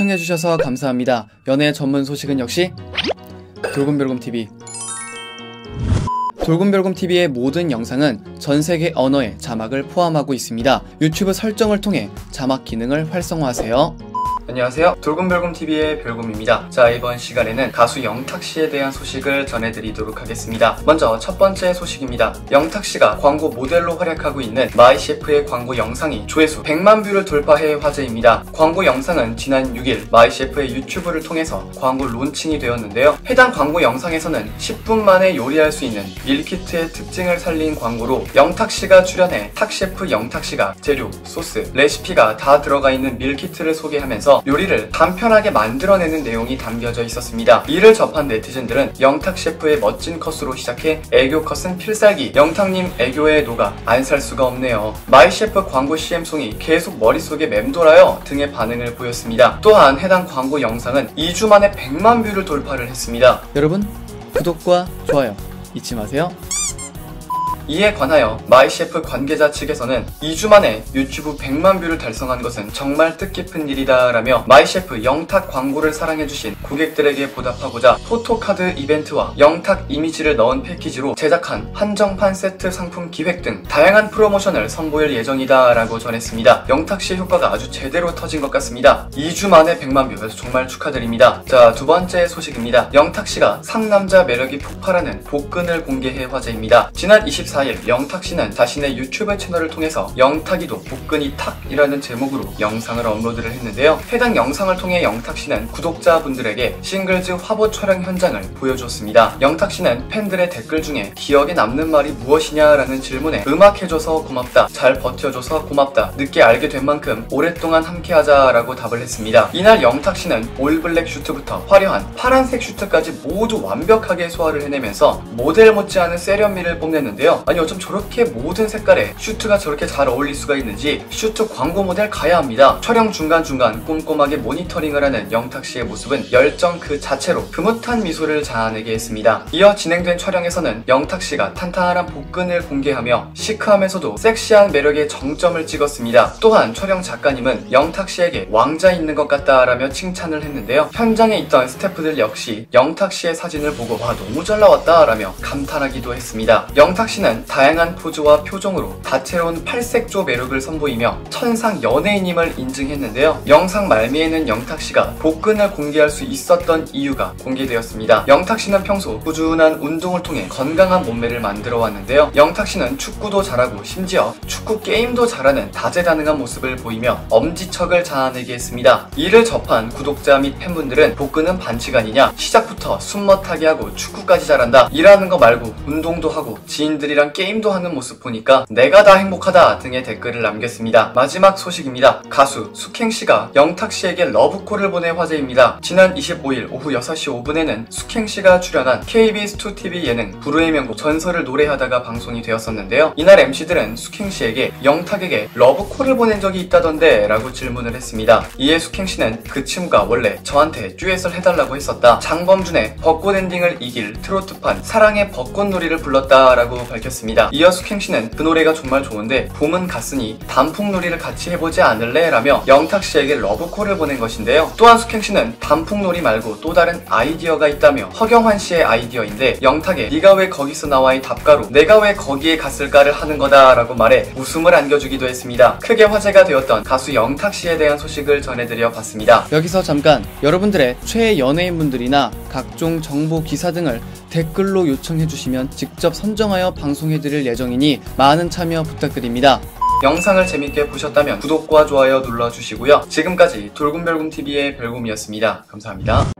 시청해주셔서 감사합니다. 연애 전문 소식은 역시 돌곰별곰TV. 돌곰별곰TV의 모든 영상은 전세계 언어의 자막을 포함하고 있습니다. 유튜브 설정을 통해 자막 기능을 활성화하세요. 안녕하세요, 돌곰별곰TV의 별곰입니다. 자, 이번 시간에는 가수 영탁씨에 대한 소식을 전해드리도록 하겠습니다. 먼저 첫 번째 소식입니다. 영탁씨가 광고 모델로 활약하고 있는 마이셰프의 광고 영상이 조회수 100만 뷰를 돌파해 화제입니다. 광고 영상은 지난 6일 마이셰프의 유튜브를 통해서 광고 론칭이 되었는데요. 해당 광고 영상에서는 10분 만에 요리할 수 있는 밀키트의 특징을 살린 광고로 영탁씨가 출연해 탁셰프 영탁씨가 재료, 소스, 레시피가 다 들어가 있는 밀키트를 소개하면서 요리를 간편하게 만들어내는 내용이 담겨져 있었습니다. 이를 접한 네티즌들은 영탁 셰프의 멋진 컷으로 시작해 애교 컷은 필살기, 영탁님 애교에 녹아 안 살 수가 없네요, 마이셰프 광고 CM송이 계속 머릿속에 맴돌아요 등의 반응을 보였습니다. 또한 해당 광고 영상은 2주 만에 100만 뷰를 돌파를 했습니다. 여러분, 구독과 좋아요 잊지 마세요. 이에 관하여 마이셰프 관계자 측에서는 2주 만에 유튜브 100만 뷰를 달성한 것은 정말 뜻깊은 일이다 라며 마이셰프 영탁 광고를 사랑해주신 고객들에게 보답하고자 포토카드 이벤트와 영탁 이미지를 넣은 패키지로 제작한 한정판 세트 상품 기획 등 다양한 프로모션을 선보일 예정이다 라고 전했습니다. 영탁씨의 효과가 아주 제대로 터진 것 같습니다. 2주 만에 100만 뷰, 정말 축하드립니다. 자, 두 번째 소식입니다. 영탁씨가 상남자 매력이 폭발하는 복근을 공개해 화제입니다. 지난 24일 영탁씨는 자신의 유튜브 채널을 통해서 영탁이도 복근이 탁 이라는 제목으로 영상을 업로드를 했는데요. 해당 영상을 통해 영탁씨는 구독자분들에게 싱글즈 화보 촬영 현장을 보여줬습니다. 영탁씨는 팬들의 댓글 중에 기억에 남는 말이 무엇이냐 라는 질문에 음악해줘서 고맙다, 잘 버텨줘서 고맙다, 늦게 알게 된 만큼 오랫동안 함께하자 라고 답을 했습니다. 이날 영탁씨는 올블랙 슈트부터 화려한 파란색 슈트까지 모두 완벽하게 소화를 해내면서 모델 못지않은 세련미를 뽐냈는데요. 아니, 어쩜 저렇게 모든 색깔에 슈트가 저렇게 잘 어울릴 수가 있는지 슈트 광고 모델 가야 합니다. 촬영 중간중간 꼼꼼하게 모니터링을 하는 영탁씨의 모습은 열정 그 자체로 흐뭇한 미소를 자아내게 했습니다. 이어 진행된 촬영에서는 영탁씨가 탄탄한 복근을 공개하며 시크하면서도 섹시한 매력의 정점을 찍었습니다. 또한 촬영 작가님은 영탁씨에게 왕자 있는 것 같다라며 칭찬을 했는데요. 현장에 있던 스태프들 역시 영탁씨의 사진을 보고 와, 너무 잘 나왔다라며 감탄하기도 했습니다. 영탁씨는 다양한 포즈와 표정으로 다채로운 팔색조 매력을 선보이며 천상 연예인임을 인증했는데요. 영상 말미에는 영탁씨가 복근을 공개할 수 있었던 이유가 공개되었습니다. 영탁씨는 평소 꾸준한 운동을 통해 건강한 몸매를 만들어 왔는데요. 영탁씨는 축구도 잘하고 심지어 축구 게임도 잘하는 다재다능한 모습을 보이며 엄지척을 자아내게 했습니다. 이를 접한 구독자 및 팬분들은 복근은 반칙 아니냐, 시작부터 숨머타게 하고 축구까지 잘한다, 일하는 거 말고 운동도 하고 지인들이랑 게임도 하는 모습 보니까 내가 다 행복하다 등의 댓글을 남겼습니다. 마지막 소식입니다. 가수 숙행씨가 영탁씨에게 러브콜을 보내 화제입니다. 지난 25일 오후 6시 5분에는 숙행씨가 출연한 KBS2TV 예능 불후의 명곡 전설을 노래하다가 방송이 되었었는데요. 이날 MC들은 숙행씨에게 영탁에게 러브콜을 보낸 적이 있다던데 라고 질문을 했습니다. 이에 숙행씨는 그 친구가 원래 저한테 듀엣을 해달라고 했었다, 장범준의 벚꽃 엔딩을 이길 트로트판 사랑의 벚꽃놀이를 불렀다 라고 밝혔습니다. 이어 숙행씨는 그 노래가 정말 좋은데 봄은 갔으니 단풍놀이를 같이 해보지 않을래? 라며 영탁씨에게 러브콜을 보낸 것인데요. 또한 숙행씨는 단풍놀이 말고 또 다른 아이디어가 있다며 허경환씨의 아이디어인데 영탁에 네가 왜 거기서 나와의 답가로 내가 왜 거기에 갔을까를 하는 거다 라고 말해 웃음을 안겨주기도 했습니다. 크게 화제가 되었던 가수 영탁씨에 대한 소식을 전해드려 봤습니다. 여기서 잠깐, 여러분들의 최애 연예인분들이나 각종 정보 기사 등을 댓글로 요청해주시면 직접 선정하여 방송해드릴 예정이니 많은 참여 부탁드립니다. 영상을 재밌게 보셨다면 구독과 좋아요 눌러주시고요. 지금까지 돌곰별곰TV의 별곰이었습니다. 감사합니다.